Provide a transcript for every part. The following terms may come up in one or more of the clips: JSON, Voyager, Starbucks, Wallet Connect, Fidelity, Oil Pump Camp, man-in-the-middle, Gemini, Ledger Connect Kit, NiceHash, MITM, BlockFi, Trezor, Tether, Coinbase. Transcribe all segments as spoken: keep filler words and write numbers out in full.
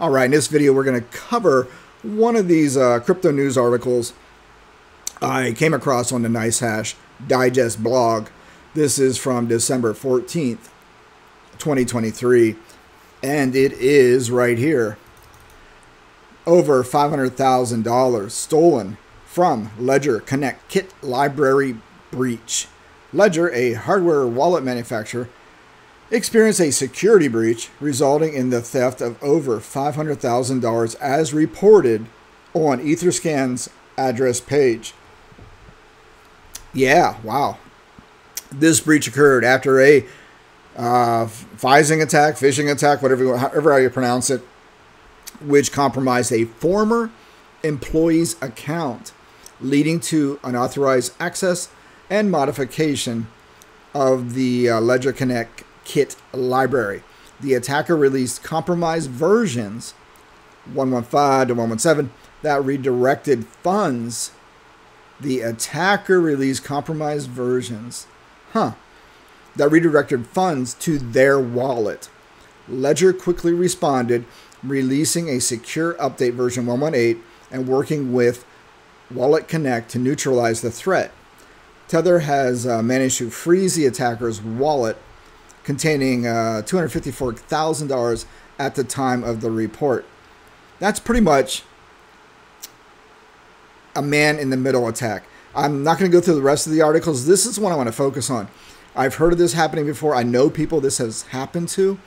All right, in this video, we're going to cover one of these uh, crypto news articles I came across on the NiceHash Digest blog. This is from December fourteenth, twenty twenty-three, and it is right here. Over five hundred thousand dollars stolen from Ledger Connect Kit library breach. Ledger, a hardware wallet manufacturer, experienced a security breach resulting in the theft of over five hundred thousand dollars as reported on Etherscan's address page. Yeah, wow. This breach occurred after a uh, phishing attack, phishing attack, whatever, however you pronounce it, which compromised a former employee's account, leading to unauthorized access and modification of the uh, Ledger Connect Kit library. The attacker released compromised versions one fifteen to one seventeen that redirected funds. The attacker released compromised versions, huh, that redirected funds to their wallet. Ledger quickly responded, releasing a secure update version one eighteen and working with Wallet Connect to neutralize the threat. Tether has uh, managed to freeze the attacker's wallet containing uh, two hundred fifty-four thousand dollars at the time of the report. That's pretty much a man in the middle attack. I'm not going to go through the rest of the articles. This is one I want to focus on. I've heard of this happening before. I know people this has happened to.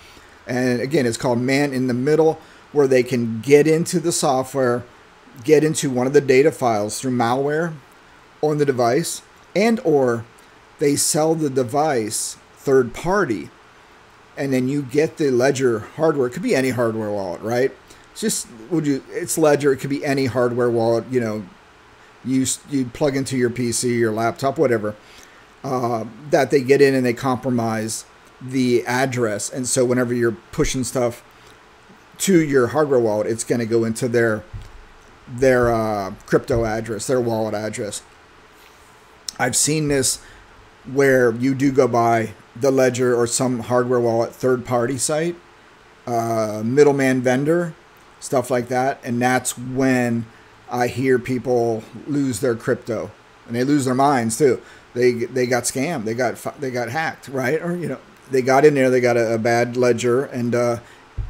And again, it's called man in the middle, where they can get into the software, get into one of the data files through malware on the device, and or they sell the device third party, and then you get the Ledger hardware. It could be any hardware wallet, right? It's just, would you, it's Ledger. It could be any hardware wallet, you know, you, you plug into your P C, your laptop, whatever, uh, that they get in and they compromise the address. And so whenever you're pushing stuff to your hardware wallet, it's going to go into their their uh, crypto address, their wallet address. I've seen this where you do go by the Ledger or some hardware wallet third-party site, uh, middleman vendor, stuff like that. And that's when I hear people lose their crypto, and they lose their minds too. They they got scammed, they got they got hacked, right? Or you know. They got in there, they got a, a bad ledger, and uh,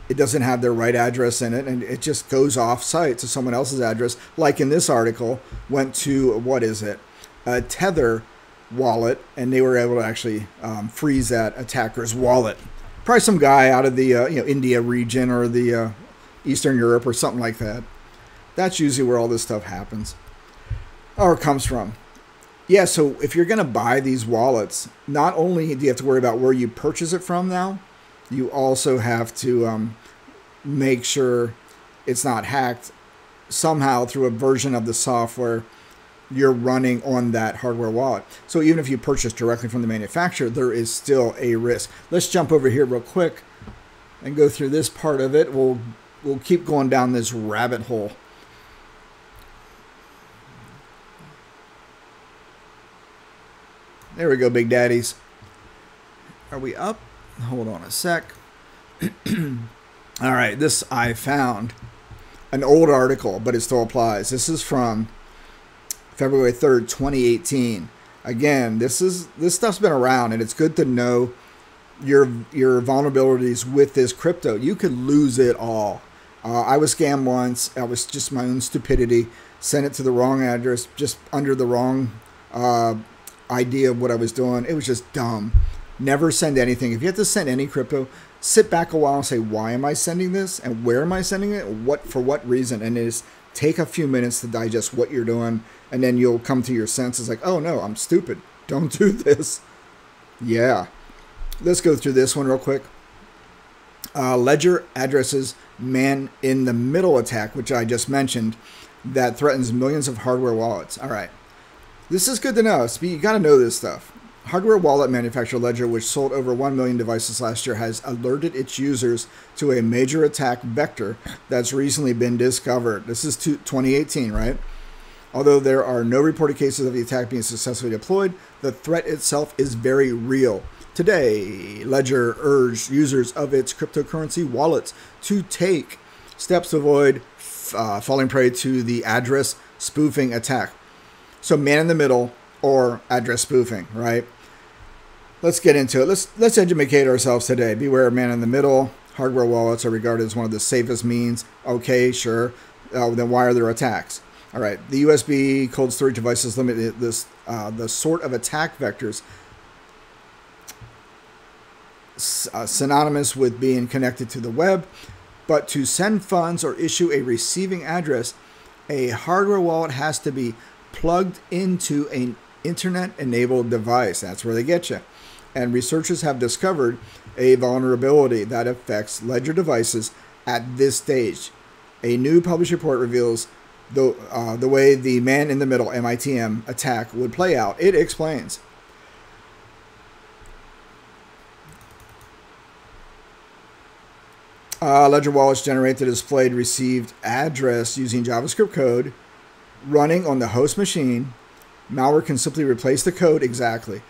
it doesn't have their right address in it, and it just goes off-site to someone else's address. Like in this article, went to, what is it, a Tether wallet, and they were able to actually um, freeze that attacker's wallet. Probably some guy out of the uh, you know, India region or the uh, Eastern Europe or something like that. That's usually where all this stuff happens or comes from. Yeah, so if you're going to buy these wallets, not only do you have to worry about where you purchase it from now, you also have to um, make sure it's not hacked somehow through a version of the software you're running on that hardware wallet. So even if you purchase directly from the manufacturer, there is still a risk. Let's jump over here real quick and go through this part of it. We'll, we'll keep going down this rabbit hole. There we go, big daddies. Are we up? Hold on a sec. All right, this I found. An old article, but it still applies. This is from February third, twenty eighteen. Again, this is this stuff's been around, and it's good to know your, your vulnerabilities with this crypto. You could lose it all. Uh, I was scammed once. I was just my own stupidity. Sent it to the wrong address, just under the wrong uh idea of what I was doing. It was just dumb. Never send anything. If you have to send any crypto, sit back a while and say, why am I sending this? And where am I sending it? What, for what reason? And it is, take a few minutes to digest what you're doing, and then you'll come to your senses like, oh no, I'm stupid. Don't do this. Yeah. Let's go through this one real quick. Uh, Ledger addresses man in the middle attack, which I just mentioned, that threatens millions of hardware wallets. All right. This is good to know. You got to know this stuff. Hardware wallet manufacturer Ledger, which sold over one million devices last year, has alerted its users to a major attack vector that's recently been discovered. This is twenty eighteen, right? Although there are no reported cases of the attack being successfully deployed, the threat itself is very real. Today, Ledger urged users of its cryptocurrency wallets to take Steps to avoid uh, falling prey to the address spoofing attack. So man in the middle or address spoofing, right? Let's get into it. Let's, let's educate ourselves today. Beware of man in the middle. Hardware wallets are regarded as one of the safest means. Okay, sure. Uh, then why are there attacks? All right, the U S B cold storage devices limit this, uh, the sort of attack vectors uh, synonymous with being connected to the web, but to send funds or issue a receiving address, a hardware wallet has to be plugged into an internet-enabled device. That's where they get you. And researchers have discovered a vulnerability that affects Ledger devices at this stage. A new published report reveals the, uh, the way the man-in-the-middle M I T M attack would play out. It explains. Uh, Ledger wallets generate the displayed received address using JavaScript code running on the host machine. Malware can simply replace the code exactly.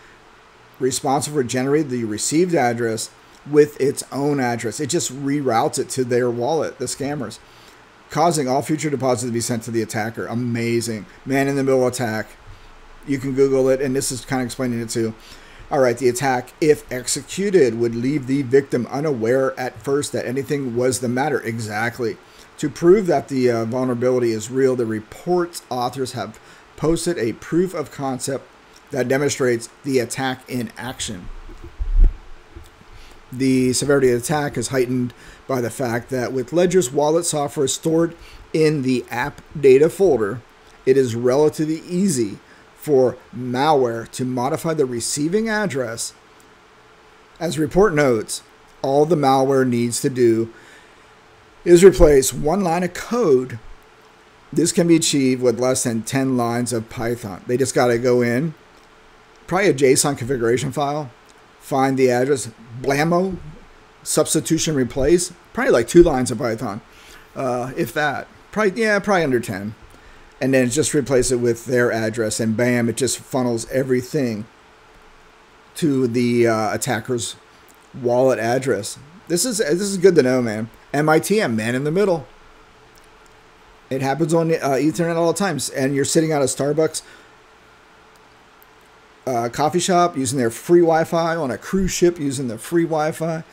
Responsible for generating the received address with its own address. It just reroutes it to their wallet, the scammers, causing all future deposits to be sent to the attacker. Amazing. Man in the middle attack. You can Google it, and this is kind of explaining it too. All right, the attack, if executed, would leave the victim unaware at first that anything was the matter. Exactly. To prove that the uh, vulnerability is real, the report's authors have posted a proof of concept that demonstrates the attack in action. The severity of the attack is heightened by the fact that with Ledger's wallet software stored in the app data folder, it is relatively easy for malware to modify the receiving address. As the report notes, all the malware needs to do is replace one line of code. This can be achieved with less than ten lines of Python. They just got to go in, probably a JSON configuration file, find the address, blammo, substitution, replace, probably like two lines of Python, uh, if that, probably, yeah, probably under ten. And then just replace it with their address and bam, it just funnels everything to the uh, attacker's wallet address. This is, this is good to know, man. M I T M, man in the middle. It happens on uh, Ethernet all the times, and you're sitting at a Starbucks Uh, coffee shop using their free Wi-Fi, on a cruise ship using the free Wi-Fi.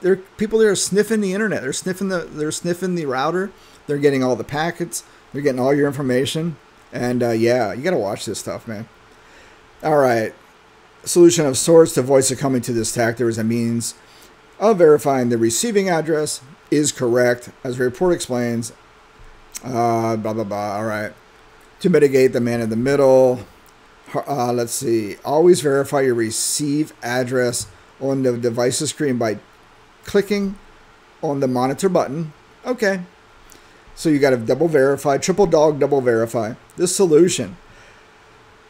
There, people there are sniffing the internet. They're sniffing the, they're sniffing the router. They're getting all the packets. They're getting all your information. And uh, yeah, you gotta watch this stuff, man. All right, solution of sorts to avoid succumbing to this attack. There is a means of verifying the receiving address is correct, as the report explains. Uh, blah blah blah. All right, to mitigate the man in the middle. Uh, let's see, always verify your receive address on the device's screen by clicking on the monitor button. Okay, so you got to double verify, triple dog double verify. This solution,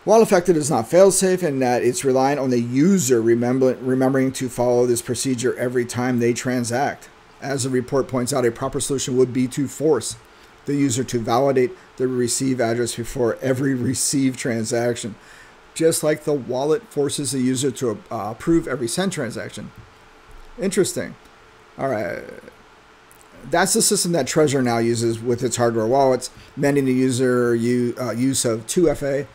while effective, is not fail-safe in that it's reliant on the user remember, remembering to follow this procedure every time they transact. As the report points out, a proper solution would be to force the user to validate the receive address before every receive transaction, just like the wallet forces the user to uh, approve every send transaction. Interesting. All right, that's the system that Trezor now uses with its hardware wallets, mending the user u uh, use of two F A,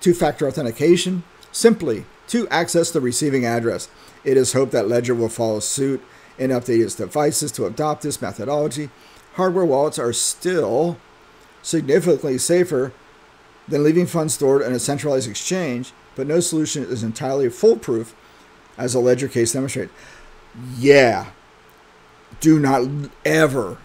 two-factor authentication, simply to access the receiving address. It is hoped that Ledger will follow suit and update its devices to adopt this methodology. Hardware wallets are still significantly safer than leaving funds stored in a centralized exchange, but no solution is entirely foolproof, as the Ledger case demonstrates. Yeah, do not ever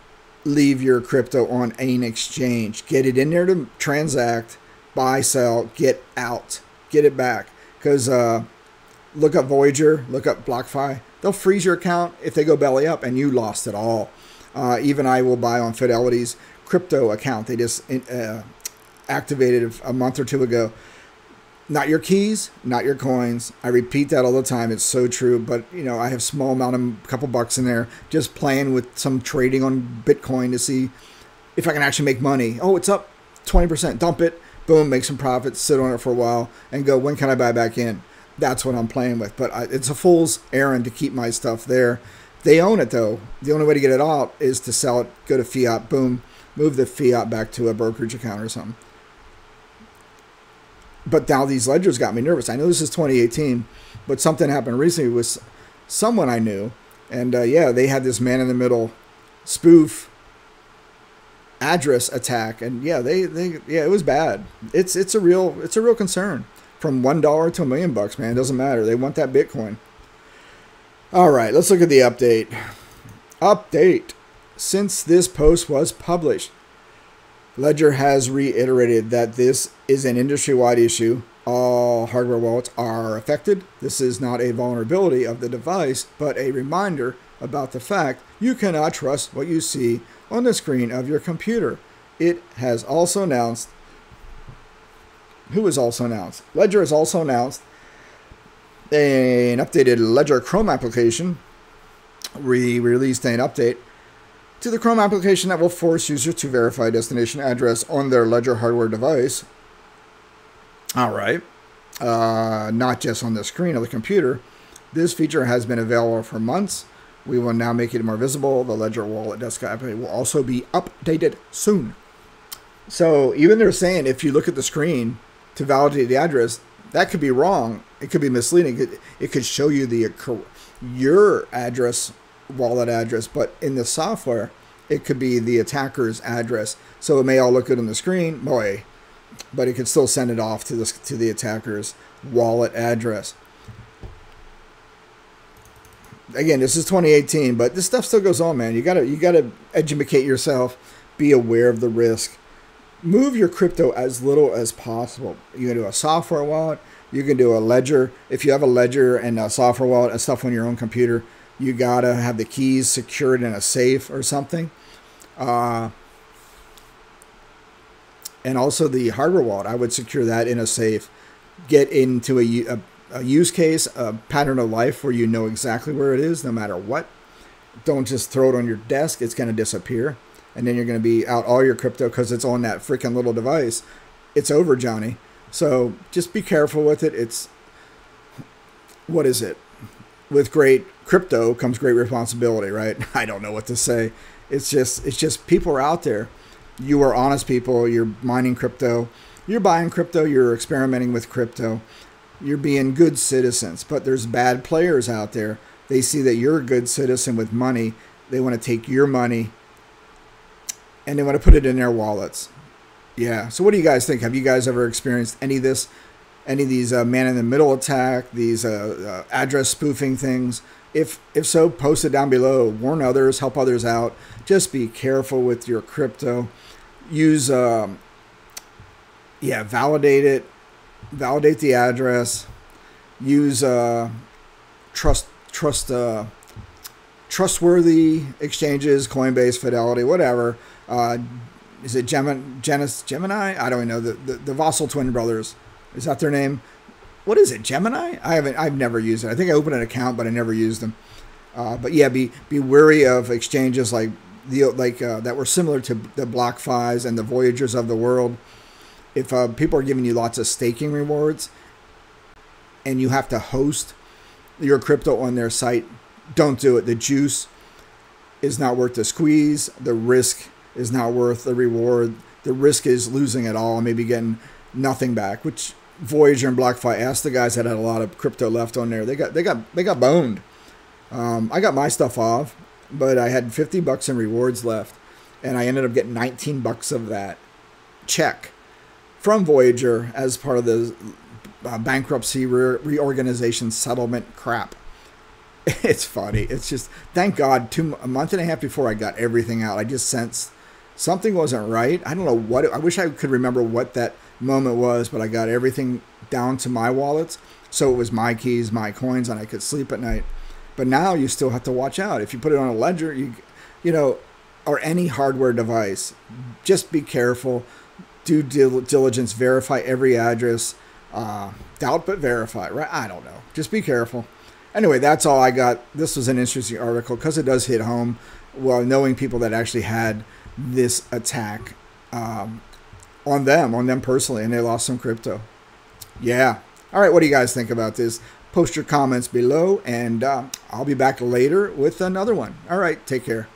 leave your crypto on an exchange. Get it in there to transact, buy, sell, get out, get it back. Because uh, look up Voyager, look up BlockFi. They'll freeze your account if they go belly up and you lost it all. Uh, even I will buy on Fidelity's crypto account. They just uh, activated a month or two ago. Not your keys, not your coins. I repeat that all the time. It's so true. But, you know, I have small amount of a couple bucks in there just playing with some trading on Bitcoin to see if I can actually make money. Oh, it's up twenty percent. Dump it. Boom. Make some profits. Sit on it for a while and go, when can I buy back in? That's what I'm playing with. But I, it's a fool's errand to keep my stuff there. They own it though. The only way to get it out is to sell it, go to fiat, boom, move the fiat back to a brokerage account or something. But now these ledgers got me nervous. I know this is twenty eighteen, but something happened recently with someone I knew. And uh, yeah, they had this man in the middle spoof address attack. And yeah, they, they yeah, it was bad. It's it's a real it's a real concern. From one dollar to a million bucks, man, it doesn't matter. They want that Bitcoin. All right, let's look at the update. Update. Since this post was published, Ledger has reiterated that this is an industry-wide issue. All hardware wallets are affected. This is not a vulnerability of the device, but a reminder about the fact you cannot trust what you see on the screen of your computer. It has also announced, who has also announced? Ledger has also announced an updated Ledger Chrome application. We released an update to the Chrome application that will force users to verify destination address on their Ledger hardware device. All right, uh, not just on the screen of the computer. This feature has been available for months. We will now make it more visible. The Ledger Wallet desktop will also be updated soon. So even they're saying if you look at the screen to validate the address, that could be wrong. It could be misleading. It, it could show you the your address, wallet address, but in the software, it could be the attacker's address. So it may all look good on the screen, boy, but it could still send it off to the, to the attacker's wallet address. Again, this is twenty eighteen, but this stuff still goes on, man. You gotta you gotta educate yourself. Be aware of the risk. Move your crypto as little as possible. You can do a software wallet. You can do a ledger. If you have a ledger and a software wallet and stuff on your own computer, you gotta have the keys secured in a safe or something. Uh, and also the hardware wallet, I would secure that in a safe. Get into a, a, a use case, a pattern of life where you know exactly where it is, no matter what. Don't just throw it on your desk. It's gonna disappear. And then you're going to be out all your crypto because it's on that freaking little device. It's over, Johnny. So just be careful with it. It's, what is it? With great crypto comes great responsibility, right? I don't know what to say. It's just, it's just people are out there. You are honest people. You're mining crypto. You're buying crypto. You're experimenting with crypto. You're being good citizens. But there's bad players out there. They see that you're a good citizen with money. They want to take your money. And they want to put it in their wallets. Yeah. So what do you guys think? Have you guys ever experienced any of this, any of these uh, man-in-the-middle attack, these uh, uh, address spoofing things? If if so, post it down below. Warn others. Help others out. Just be careful with your crypto. Use, um, yeah, validate it. Validate the address. Use uh, trust trust uh, trustworthy exchanges, Coinbase, Fidelity, whatever. Uh, is it Gemini? Gemini? I don't even know. The, the the Vossel twin brothers, is that their name? What is it? Gemini? I haven't. I've never used it. I think I opened an account, but I never used them. Uh, but yeah, be be wary of exchanges like the like uh, that were similar to the BlockFis and the Voyagers of the world. If uh, people are giving you lots of staking rewards, and you have to host your crypto on their site, don't do it. The juice is not worth the squeeze. The risk is not worth the reward. The risk is losing it all and maybe getting nothing back, which Voyager and BlockFi asked the guys that had a lot of crypto left on there. They got they got they got boned. Um, I got my stuff off, but I had fifty bucks in rewards left, and I ended up getting nineteen bucks of that check from Voyager as part of the uh, bankruptcy re reorganization settlement crap. It's funny. It's just, thank God, two a month and a half before I got everything out, I just sensed something wasn't right. I don't know what it, I wish I could remember what that moment was, but I got everything down to my wallets. So it was my keys, my coins, and I could sleep at night. But now you still have to watch out. If you put it on a ledger, you, you know, or any hardware device, just be careful. Do due diligence. Verify every address. Uh, doubt but verify, right? I don't know. Just be careful. Anyway, that's all I got. This was an interesting article because it does hit home. Well, knowing people that actually had this attack um, on them, on them personally, and they lost some crypto. Yeah. All right, what do you guys think about this? Post your comments below, and uh, I'll be back later with another one. All right, take care.